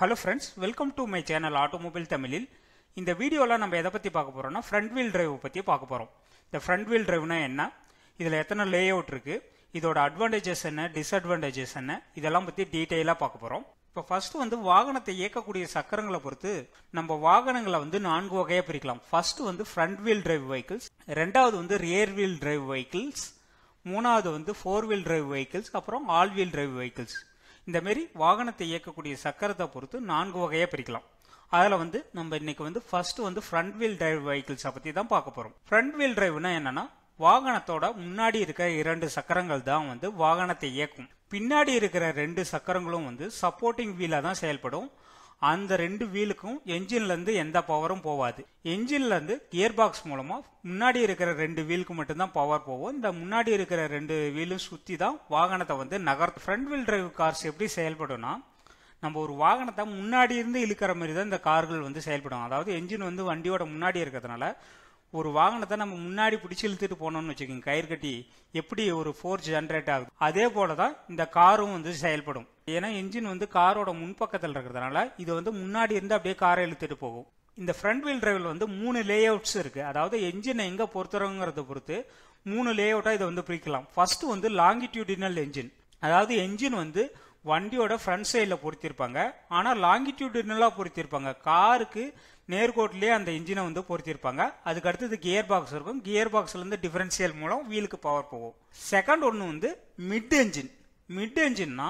Hello friends, welcome to my channel Automobile Tamilil. In the video la namm edha patti paakaporona front wheel drive patti paakaporom. The front wheel drive na enna, idhula ethana layout irukku, idoda advantages enna, disadvantages enna, idella patti detail la paakaporom. Ipo first vandu vaganatha yekkakoodiya sakkarangala poruthu namba vaganangala vandu naangu vagaya pirikalam. First vandu front wheel drive vehicles, rendavathu vandu rear wheel drive vehicles, moonavathu vandu four wheel drive vehicles, appuram all wheel drive vehicles. இந்த மாதிரி வாகனத்தை இயக்கக்கூடிய சக்கரத்தை பொறுத்து நான்கு வகையை பிரிக்கலாம். அதுல வந்து நம்ம இன்னைக்கு வந்து ஃபர்ஸ்ட் வந்து ஃப்ரண்ட் வீல் டிரைவ் vehicles பத்தி தான் பார்க்க போறோம். ஃப்ரண்ட் வீல் டிரைவ்னா என்னன்னா வாகனத்தோட முன்னாடி இருக்கிற இரண்டு சக்கரங்கள் தான் வந்து வாகனத்தை இயக்கும். பின்னாடி இருக்கிற ரெண்டு சக்கரங்களும் வந்து சப்போர்ட்டிங் வீலா தான் செயல்படும். அந்த ரெண்டு வீலுக்கும் என்ஜின்ல இருந்து எந்த பவரும் போவாது. என்ஜின்ல இருந்து கியர் பாக்ஸ் மூலமா முன்னாடி இருக்கிற ரெண்டு வீலுக்கு மட்டும் தான் பவர் போகும். இந்த முன்னாடி இருக்கிற ரெண்டு வீலும் சுத்தி தான் வாகனத்தை வந்து நகர்த்து. ஃப்ரண்ட் வீல் டிரைவ் கார்ஸ் எப்படி செயல்படும்னா நம்ம ஒரு வாகனத்தை முன்னாடி இருந்து இழுக்கிற மாதிரி தான் இந்த கார்கள் வந்து செயல்படும். அதாவது என்ஜின் வந்து வண்டியோட முன்னாடி இருக்கிறதுனால ஒரு வாகனத்தை நம்ம முன்னாடி பிடிச்சு இழுத்துட்டு போனோம்னு வச்சுக்கோங்க, கயிறு கட்டி எப்படி ஒரு ஃபோர்ஸ் ஜென்ரேட் ஆகுது அதே போலதான் இந்த காரும் வந்து செயல்படும். ஏன்னா என்ஜின் வந்து காரோட முன்பக்கத்தில் இருக்கிறதுனால இது வந்து முன்னாடி இருந்து அப்படியே காரை இழுத்துட்டு போகும். இந்த ஃப்ரண்ட் வீல் டிரைவில் வந்து மூணு லே அவுட்ஸ் இருக்கு. அதாவது என்ஜினை எங்க பொறுத்துறோங்கிறத பொறுத்து மூணு லே அவுட்டா இதை வந்து பிரிக்கலாம். ஃபர்ஸ்ட் வந்து லாங்கிடியூடினல் என்ஜின், அதாவது என்ஜின் வந்து வண்டியோட ஃப்ரண்ட் சைடில் பொருத்திருப்பாங்க, ஆனால் லாங்கிடியூடினலாக பொருத்திருப்பாங்க. காருக்கு நேர்கோட்டிலே அந்த இன்ஜினை வந்து பொருத்திருப்பாங்க. அதுக்கு அடுத்தது கியர் பாக்ஸ் இருக்கும். கியர் பாக்ஸ்லேருந்து டிஃபரன்ஷியல் மூலம் வீலுக்கு பவர் போகும். செகண்ட் ஒன்று வந்து மிட் என்ஜின். மிட் என்ஜின்னா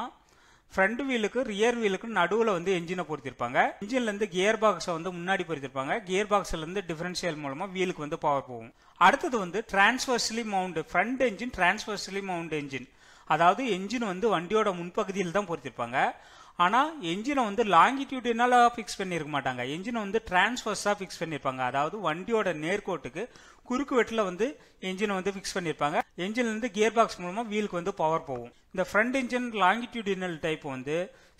ஃப்ரண்ட் வீலுக்கு ரியர் வீலுக்கு நடுவில் வந்து என்ஜினை பொருத்திருப்பாங்க. இன்ஜின்லேருந்து கியர் பாக்ஸை வந்து முன்னாடி பொருத்திருப்பாங்க. கியர் பாக்ஸ்லேருந்து டிஃபரன்ஷியல் மூலமாக வீலுக்கு வந்து பவர் போகும். அடுத்தது வந்து transversely mount front engine, transversely mount engine. அதாவது என்ஜின் வந்து வண்டியோட முன்பகுதியில் தான் பொருத்திருப்பாங்க, ஆனால் என்ஜினை வந்து லாங்கிடியூடினால ஃபிக்ஸ் பண்ணியிருக்க மாட்டாங்க. என்ஜினை வந்து டிரான்ஸ்வர்ஸாக ஃபிக்ஸ் பண்ணியிருப்பாங்க. அதாவது வண்டியோட நேர்கோட்டுக்கு குறுக்கு வெட்டில் வந்து என்ஜினை வந்து ஃபிக்ஸ் பண்ணியிருப்பாங்க. என்ஜின்லேருந்து கியர் பாக்ஸ் மூலமாக வீலுக்கு வந்து பவர் போகும். இந்த ஃப்ரண்ட் என்ஜின் லாங்கிடியூடினல் டைப் வந்து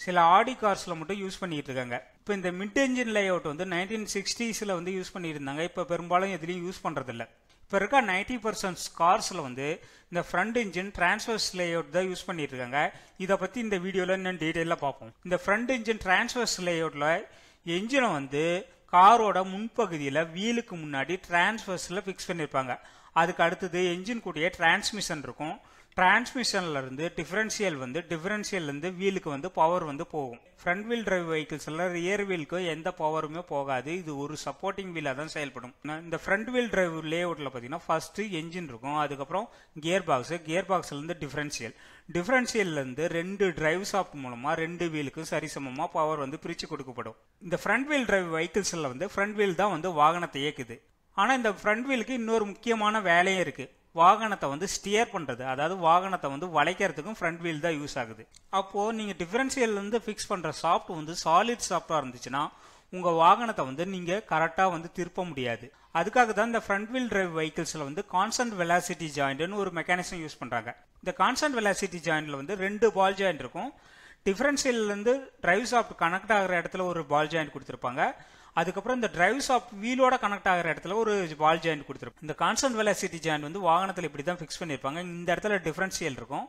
சில ஆடி கார்ஸில் மட்டும் யூஸ் பண்ணிட்டு இருக்காங்க. இப்போ இந்த மிட் என்ஜின் லே அவுட் வந்து 1960s வந்து யூஸ் பண்ணியிருந்தாங்க. இப்போ பெரும்பாலும் எதுலையும் யூஸ் பண்ணுறதில்ல. இப்போ இருக்க 90% கார்ஸில் வந்து இந்த ஃப்ரண்ட் இன்ஜின் டிரான்ஸ்வர்ஸ் லேஅவுட் தான் யூஸ் பண்ணிட்டு இருக்காங்க. இதை பற்றி இந்த வீடியோவில் இன்னும் டீட்டெயிலாக பார்ப்போம். இந்த ஃப்ரண்ட் இன்ஜின் டிரான்ஸ்வர்ஸ் லேஅவுட்டில் என்ஜினை வந்து காரோட முன்பகுதியில் வீலுக்கு முன்னாடி டிரான்ஸ்வர்ஸில் ஃபிக்ஸ் பண்ணியிருப்பாங்க. அதுக்கு அடுத்தது என்ஜின் கூடிய டிரான்ஸ்மிஷன் இருக்கும். டிரான்ஸ்மிஷன்லேருந்து டிஃபரன்ஷியல் வந்து டிஃபரன்ஷியல்லேருந்து வீலுக்கு வந்து பவர் வந்து போகும். ஃப்ரண்ட் வீல் டிரைவ் வெஹிக்கிள்ஸில் ரியர் வீலுக்கு எந்த பவருமே போகாது. இது ஒரு சப்போர்ட்டிங் வீலாக தான் செயல்படும். இந்த ஃப்ரண்ட் வீல் டிரைவ் லே அவுட்டில் பார்த்தீங்கன்னா ஃபர்ஸ்ட்டு என்ஜின் இருக்கும், அதுக்கப்புறம் கியர் பாக்ஸு, கியர் பாக்ஸ்லேருந்து டிஃபரன்ஷியல், டிஃபரன்ஷியல்லேருந்து ரெண்டு டிரைவ் ஷாஃப்ட் மூலமாக ரெண்டு வீலுக்கு சரிசமமாக பவர் வந்து பிரித்து கொடுக்கப்படும். இந்த ஃப்ரண்ட் வீல் டிரைவ் வெஹிக்கிள்ஸில் வந்து ஃப்ரண்ட் வீல் தான் வந்து வாகனத்தை இயக்குது. ஆனால் இந்த ஃப்ரண்ட் வீலுக்கு இன்னொரு முக்கியமான வேலையும் இருக்குது, வாகனத்தை வந்து ஸ்டியர் பண்றது. அதாவது வாகனத்தை வந்து வளைக்கிறதுக்கும் ஃப்ரண்ட் வீல் தான் யூஸ் ஆகுது. அப்போ நீங்க டிஃபரன்ஷியல் வந்து ஃபிக்ஸ் பண்ற ஷாஃப்ட் வந்து சாலிட் ஷாஃப்டா இருந்துச்சுன்னா உங்க வாகனத்தை வந்து நீங்க கரெக்டா வந்து திருப்ப முடியாது. அதுக்காக தான் இந்த ஃப்ரண்ட் வீல் டிரைவ் வெஹிக்கிள்ஸ்ல வந்து கான்ஸ்டன்ட் வெலாசிட்டி ஜாயிண்ட்னு ஒரு மெக்கானிசம் யூஸ் பண்றாங்க. இந்த கான்ஸ்டன்ட் வெலாசிட்டி ஜாயிண்ட்ல வந்து ரெண்டு பால் ஜாயிண்ட் இருக்கும். டிஃபரன்ஷியல்ல இருந்து டிரைவ் ஷாஃப்ட் கனெக்ட் ஆகிற இடத்துல ஒரு பால் ஜாயிண்ட் கொடுத்திருப்பாங்க. அதுக்கப்புறம் இந்த டிரைவ் ஷாஃப்ட் வீலோட கனெக்ட் ஆகிற இடத்துல ஒரு பால் ஜாயிண்ட் கொடுத்துருப்பாங்க. இந்த கான்ஸ்டன்ட் வெலாசிட்டி ஜாயிண்ட் வந்து வாகனத்தில் இப்படி தான் ஃபிக்ஸ் பண்ணியிருப்பாங்க. இந்த இடத்துல டிஃபரன்ஷியல் இருக்கும்,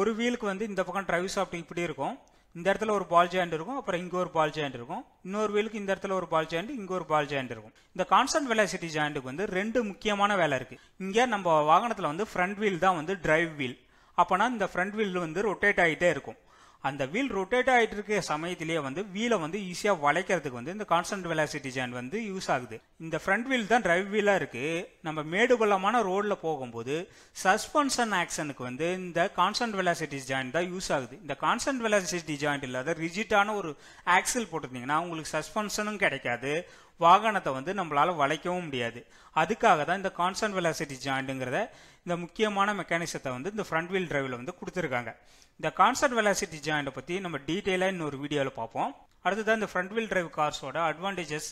ஒரு வீலுக்கு வந்து இந்த பக்கம் டிரைவ் ஷாஃப்ட் இப்படி இருக்கும், இந்த இடத்துல ஒரு பால் ஜாயிண்ட் இருக்கும், அப்புறம் இங்கே ஒரு பால் ஜாயிண்ட் இருக்கும், இன்னொரு வீலுக்கு இந்த இடத்துல ஒரு பால் ஜாயிண்ட், இங்கே ஒரு பால் ஜாயிண்ட் இருக்கும். இந்த கான்ஸ்டன்ட் வெலாசிட்டி ஜாயிண்ட்டுக்கு வந்து ரெண்டு முக்கியமான வேலை இருக்கு. இங்கே நம்ம வாகனத்தில் வந்து ஃப்ரண்ட் வீல் தான் வந்து டிரைவ் வீல். அப்போனா இந்த ஃப்ரண்ட் வீல் வந்து ரொட்டேட் ஆகிட்டே இருக்கும். அந்த வீல் ரொட்டேட் ஆகிட்டு இருக்க சமயத்திலேயே வந்து வீலை வந்து ஈஸியாக வளைக்கிறதுக்கு வந்து இந்த கான்ஸ்டன்ட் வெலாசிட்டி ஜாயிண்ட் வந்து யூஸ் ஆகுது. இந்த ஃப்ரண்ட் வீல் தான் டிரைவ் வீலாக இருக்குது. நம்ம மேடுபள்ளமான ரோடில் போகும்போது சஸ்பென்ஷன் ஆக்ஷனுக்கு வந்து இந்த கான்ஸ்டன்ட் வெலாசிட்டி ஜாயிண்ட் தான் யூஸ் ஆகுது. இந்த கான்ஸ்டன்ட் வெலாசிட்டி ஜாயிண்ட் இல்லாத ரிஜிட்டான ஒரு ஆக்சல் போட்டிருந்தீங்கன்னா உங்களுக்கு சஸ்பென்ஷனும் கிடைக்காது, வாகனத்தை வந்து நம்மளால வளைக்கவும் முடியாது. அதுக்காக தான் இந்த கான்ஸ்டன்ட் வெலாசிட்டி ஜாயிண்ட்ங்கிறத இந்த முக்கியமான மெக்கானிசத்தை வந்து இந்த ஃப்ரண்ட் வீல் டிரைவில் வந்து கொடுத்துருக்காங்க. இந்த கான்ஸ்டன்ட் வெலாசிட்டி ஜாயிண்டை பற்றி நம்ம டீட்டெயிலாக இன்னொரு வீடியோவில் பார்ப்போம். அடுத்ததான் இந்த ஃப்ரண்ட் வீல் டிரைவ் கார்ஸோட அட்வான்டேஜஸ்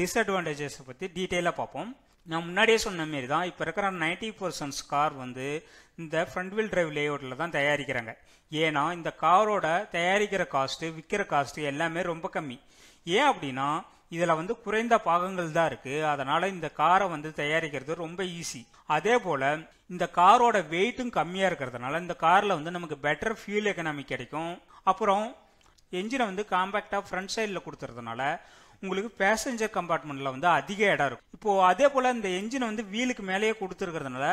டிஸ்அட்வான்டேஜஸை பற்றி டீட்டெயிலாக பார்ப்போம். நான் முன்னாடியே சொன்ன மாரி தான் இப்போ இருக்கிற 90% கார் வந்து இந்த ஃப்ரண்ட் வீல் டிரைவ் லே அவுட்டில் தான் தயாரிக்கிறாங்க. ஏன்னா இந்த காரோட தயாரிக்கிற காஸ்ட்டு, விற்கிற காஸ்ட்டு எல்லாமே ரொம்ப கம்மி. ஏன் அப்படின்னா இதில் வந்து குறைந்த பாகங்கள் தான் இருக்குது. அதனால் இந்த காரை வந்து தயாரிக்கிறது ரொம்ப ஈஸி. அதே போல் இந்த காரோட வெயிட்டும் கம்மியாக இருக்கிறதுனால இந்த காரில் வந்து நமக்கு பெட்டர் ஃபியூல் எக்கனாமிக் கிடைக்கும். அப்புறம் engine வந்து compact front side ல கொடுத்தறதுனால உங்களுக்கு passenger compartment ல வந்து அதிக இடம் இருக்கும். இப்போ அதே போல இந்த engine வந்து வீலுக்கு மேலயே கொடுத்திருக்கிறதுனால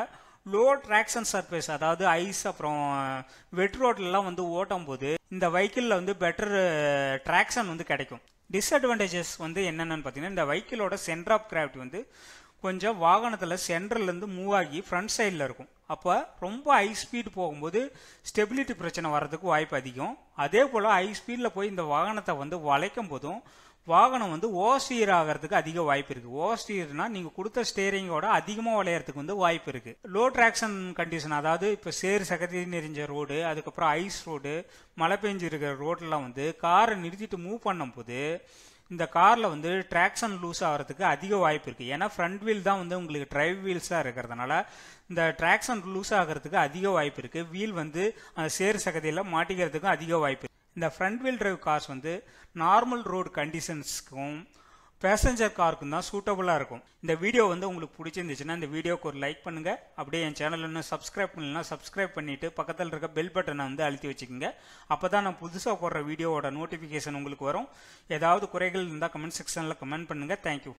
low traction surface அதாவது ice அப்புறம் wet road எல்லாம் வந்து ஓடும்போது இந்த vehicle ல வந்து better traction வந்து கிடைக்கும். Disadvantages வந்து என்னன்னு பாத்தீங்கன்னா இந்த vehicle ஓட center of gravity வந்து கொஞ்சம் வாகனத்துல சென்ட்ரல் இருந்து மூவ் ஆகி ஃப்ரண்ட் சைடுல இருக்கும். அப்ப ரொம்ப ஹை ஸ்பீட் போகும்போது ஸ்டெபிலிட்டி பிரச்சனை வரதுக்கு வாய்ப்பு அதிகம். அதே போல ஹை ஸ்பீட்ல போய் இந்த வாகனத்தை வந்து வளைக்கும்போதும் வாகனம் வந்து ஓவர்ஸ்டீர் ஆகிறதுக்கு அதிக வாய்ப்பு இருக்கு. ஓவர்ஸ்டீர்னா நீங்க கொடுத்த ஸ்டீரிங்கோட அதிகமா வளையறதுக்கு வந்து வாய்ப்பு இருக்கு. லோ டிராக்ஷன் கண்டிஷன் அதாவது இப்ப சேறு சகதி நெறிஞ்ச ரோடு அதுக்கப்புறம் ஐஸ் ரோடு மழை பெஞ்சு இருக்கிற ரோட்லாம் வந்து காரை நிறுத்திட்டு மூவ் பண்ணும் போது இந்த கார்ல வந்து டிராக்ஷன் லூஸ் ஆகிறதுக்கு அதிக வாய்ப்பு இருக்கு. ஏன்னா ஃப்ரண்ட் வீல் தான் வந்து உங்களுக்கு டிரைவ் வீல்ஸா இருக்கிறதுனால இந்த டிராக்ஷன் லூஸ் ஆகிறதுக்கு அதிக வாய்ப்பு இருக்கு. வீல் வந்து சேறு சகதியில மாட்டிக்கிறதுக்கும் அதிக வாய்ப்பு இருக்கு. இந்த ஃப்ரண்ட் வீல் டிரைவ் கார்ஸ் வந்து நார்மல் ரோடு கண்டிஷன்ஸ்க்கும் பேசஞ்சர் காருக்கும் தான் சூட்டபுளா இருக்கும். இந்த வீடியோ வந்து உங்களுக்கு பிடிச்சிருந்துச்சுன்னா இந்த வீடியோக்கு ஒரு லைக் பண்ணுங்க. அப்படியே என் சேனல் இன்னும் சப்ஸ்கிரைப் பண்ணலாம், சப்ஸ்கிரைப் பண்ணிட்டு பக்கத்தில் இருக்க பெல் பட்டனை வந்து அழுத்தி வச்சுக்கோங்க. அப்பதான் நான் புதுசா போடுற வீடியோவோட நோட்டிபிகேஷன் உங்களுக்கு வரும். ஏதாவது குறைகள் இருந்தால் கமெண்ட் செக்ஷன்ல கமெண்ட் பண்ணுங்க. தேங்க்யூ.